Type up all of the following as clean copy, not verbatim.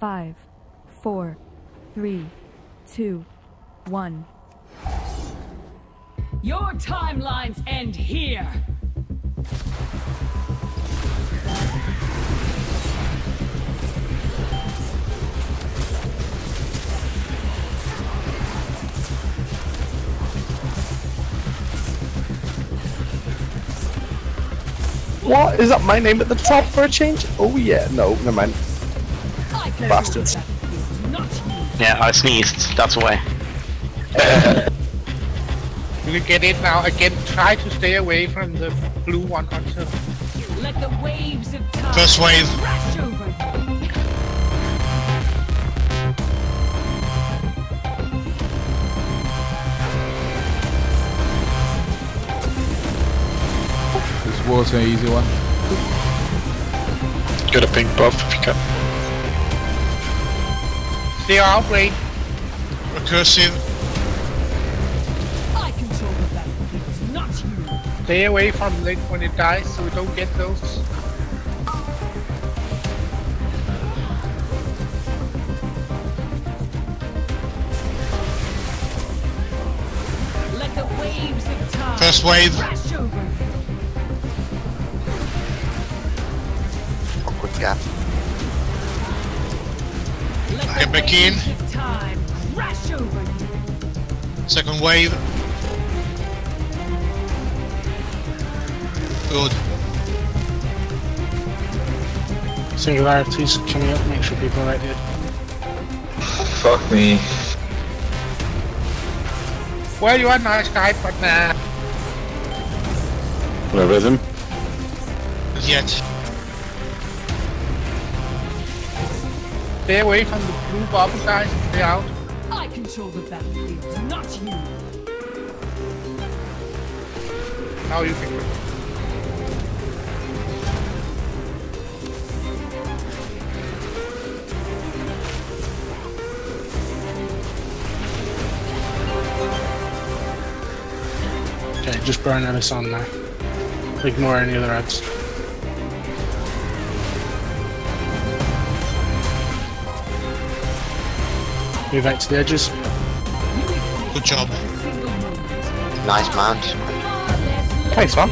5, 4, 3, 2, 1. Your timelines end here! What? Is that my name at the top for a change? Oh yeah, no, never mind. Bastards. Yeah, I sneezed, that's why. You get it now again. Try to stay away from the blue one until. Let the waves of time first wave. Rush over you. This water's an easy one. Get a pink buff if you can. Stay out, wait. Recursive. Stay away from it when it dies so we don't get those. Let the waves of time first wave crash over. Oh, quick gap. Get back in. Time crash over you. Second wave. Good. Singularities coming up, make sure people are right here. Fuck me. Well, you are a nice guy, but nah. No rhythm? Yet. Stay away from the blue bubble guys, stay out. I control the battlefield, not you. Now you can. Just burn Ellis on now. Ignore any other ads. Move out to the edges. Good job. Nice mount. Thanks, man.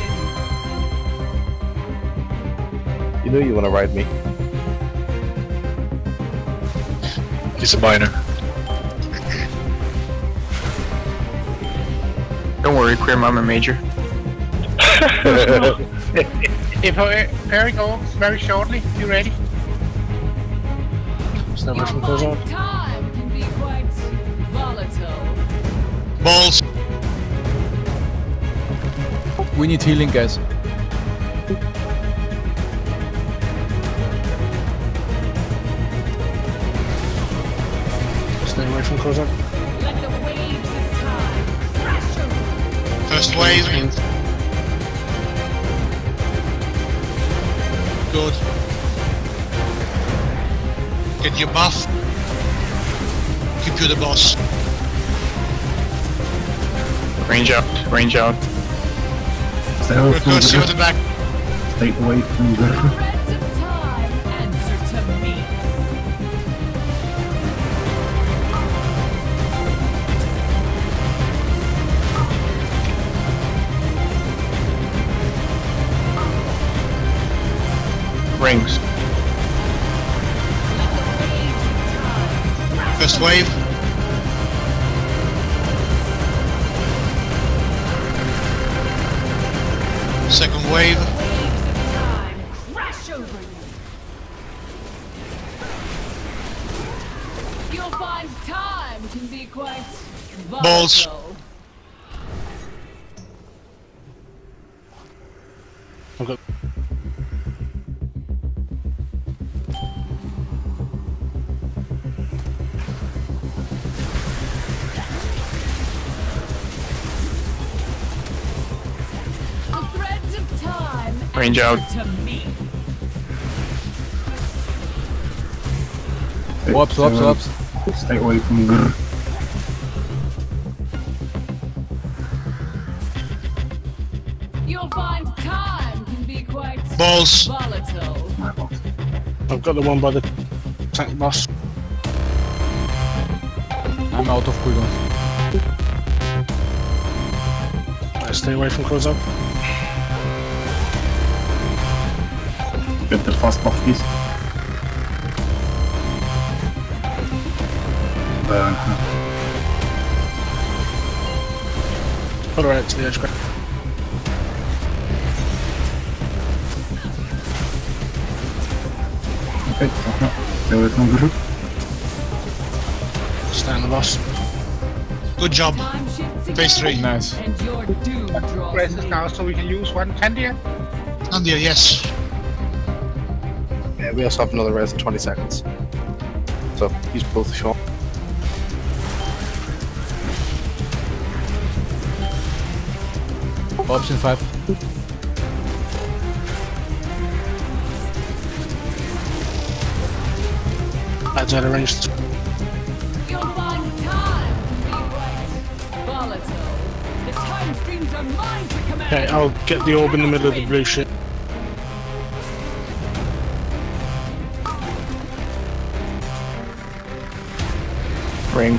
You know you want to ride me. He's a miner. Don't worry, queer mama major. If Perry goes very shortly, you ready? Time can be quite volatile. Balls. We need healing, guys. Stay away from close up. First wave. Good. Get your buff. Keep you the boss. Range out. Range out. Go see the back. Stay away from the reds of time. Answer to me. Rings. First wave. Second wave. Crash over you. You'll find time can be quite volatile. Balls. Okay. Range out. Whoops. Stay away from grr. You'll find time can be quite volatile. I've got the one by the tank boss. I'm out of cooldown. I stay away from close-up. Get the fast buff, please. Pull her out to the edge, quick. Okay, there was no group. Stand the boss. Good job. Phase 3. Nice. Presses now, so we can use one Candia? Candia, yes. Yeah, we also have another res in 20 seconds. So, use both shot. Option 5. That's out of range. You'll find time to be right. Volatile. The time streams are mine to command. Okay, I'll get the orb in the middle of the blue ship. Ring.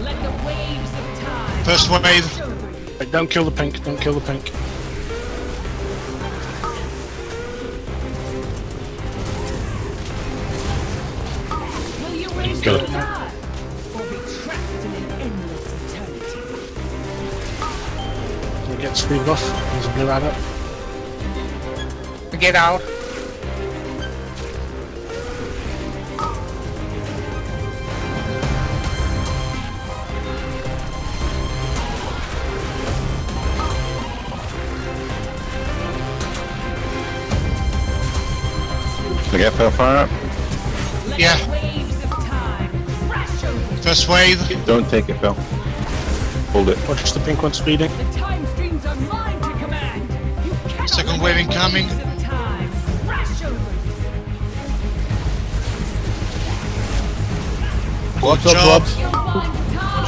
Let the waves of time. First wave. Right, don't kill the pink. Don't kill the pink. Will you raise your blood or be trapped in an endless eternity? He gets speed buff. He's a blue adder. Get out. Get her fire up. Yeah. First wave. Don't take it, Phil. Hold it. Watch the pink one speeding. The time streams are mine to command. You second wave incoming. Watch out, Blobs.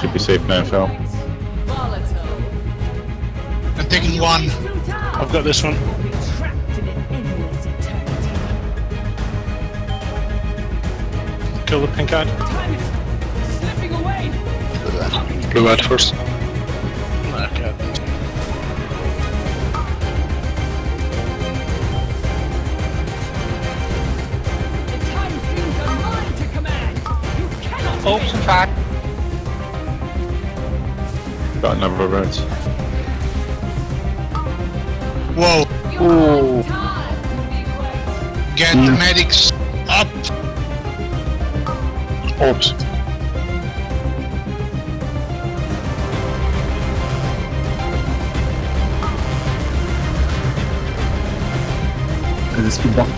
Should be safe now, Phil. I'm taking one. I've got this one. Kill the pink ad. Slipping away. Blue ad first. Black ad. The time streams are mine to command. You cannot. Oops, attack. Got a number of rounds. Whoa. Ooh. Get the medics up. Orbs. There's a speed bump.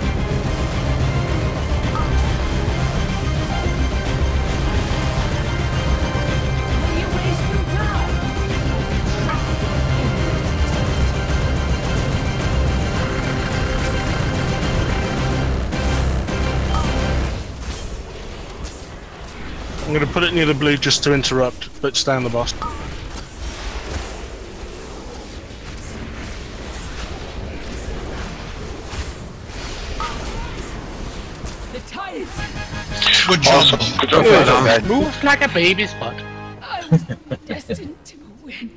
I'm going to put it near the blue just to interrupt, but stay on the boss. Good job. Awesome. Good job. Moves like a baby spot. I was destined to win.